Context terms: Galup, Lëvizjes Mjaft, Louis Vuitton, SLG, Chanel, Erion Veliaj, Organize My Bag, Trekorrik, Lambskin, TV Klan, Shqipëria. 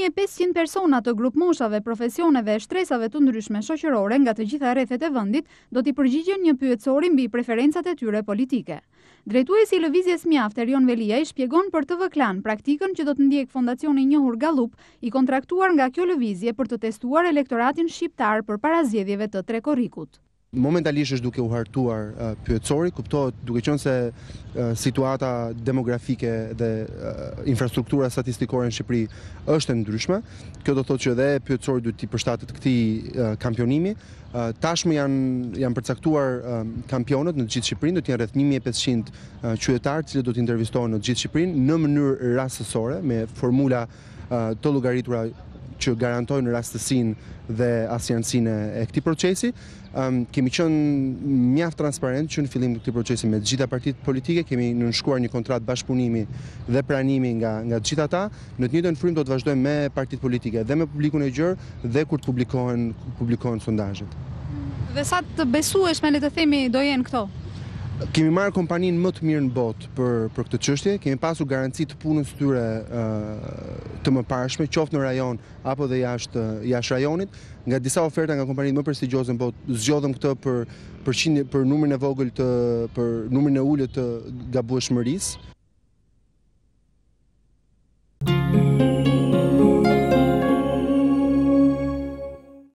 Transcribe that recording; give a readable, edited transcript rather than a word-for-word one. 1.500 persona të grup moshave, profesioneve e shtresave të ndryshme shoqërore nga të gjitha rrethet e vendit do t'i përgjigjen një pyetësori mbi preferencat e tyre politike. Drejtuesi I Lëvizjes Mjaft, Erion Veliaj, shpjegon për TV Klan praktikën që do të ndjek fondacioni I njohur Galup, I kontraktuar nga kjo lëvizje për të testuar elektoratin shqiptar për parazgjedhjeve të Trekorrikut. Momentalisht është duke u hartuar pyetësori, kuptohet duke qenë se situata demografike dhe infrastruktura statistikore në Shqipëri është e ndryshme. Kjo do thotë që edhe pyetësori duhet të përshtatet këtij kampionimi. Tashmë janë përcaktuar kampionët në gjithë Shqipërinë, do të jenë rreth 1500 qytetarë që do të intervistohen në gjithë Shqipërinë në mënyrë rastësore me formula të llogaritura që garantojnë rastësinë dhe asjancsinë e këtij procesi. Kemi qenë mjaft transparent që në fillim të këtij procesi me të gjitha partitë politike kemi nënshkruar një kontratë bashkëpunimi dhe pranimi nga të gjitha ata. Në të njëjtën frymë do të vazhdojmë me partitë politike dhe me publikun e gjerë dhe kur të publikohen sondazhet. Dhe sa të besueshme le të themi do jenë këto? Kemi marrë kompaninë më të mirë në botë për këtë çështje, kemi pasur garanci të punës tyre të mëparshme, qoftë në rajon apo dhe jashtë rajonit. Nga disa oferta nga kompanitë më prestigjioze në botë, zgjodhëm këtë për numrin e ulët të gabueshmërisë.